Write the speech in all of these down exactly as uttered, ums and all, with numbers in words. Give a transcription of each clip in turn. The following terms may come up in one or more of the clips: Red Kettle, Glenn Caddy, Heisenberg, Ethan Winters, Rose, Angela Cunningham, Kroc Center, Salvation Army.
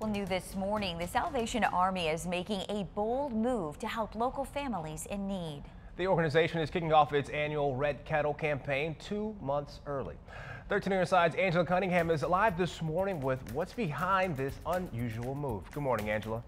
Well, new this morning, the Salvation Army is making a bold move to help local families in need. The organization is kicking off its annual Red Kettle campaign two months early. thirteen on your side's Angela Cunningham is live this morning with what's behind this unusual move. Good morning, Angela.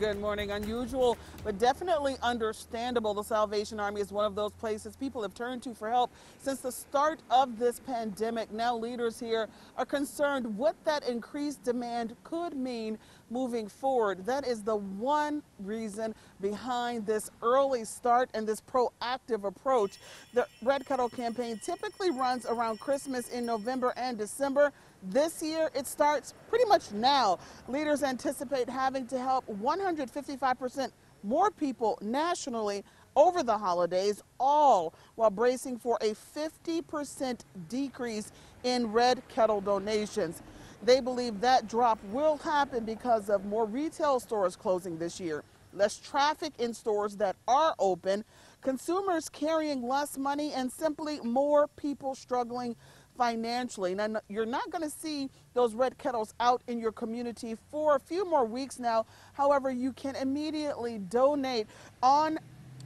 Good morning. Unusual, but definitely understandable. The Salvation Army is one of those places people have turned to for help since the start of this pandemic. Now leaders here are concerned what that increased demand could mean moving forward. That is the one reason behind this early start and this proactive approach. The Red Kettle campaign typically runs around Christmas in November and December. This year, it starts pretty much now. Leaders anticipate having to help one hundred fifty-five percent more people nationally over the holidays, all while bracing for a fifty percent decrease in Red Kettle donations. They believe that drop will happen because of more retail stores closing this year, less traffic in stores that are open, consumers carrying less money, and simply more people struggling financially. Now, you're not going to see those Red Kettles out in your community for a few more weeks now. However, you can immediately donate on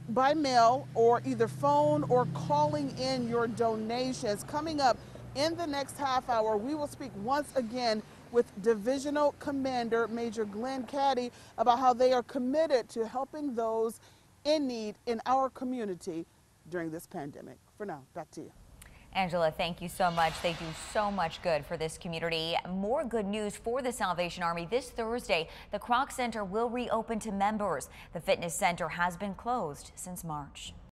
by mail or either phone or calling in your donations. Coming up in the next half hour, we will speak once again with Divisional Commander Major Glenn Caddy about how they are committed to helping those in need in our community during this pandemic. For now, back to you. Angela, thank you so much. They do so much good for this community. More good news for the Salvation Army. This Thursday, the Kroc Center will reopen to members. The fitness center has been closed since March.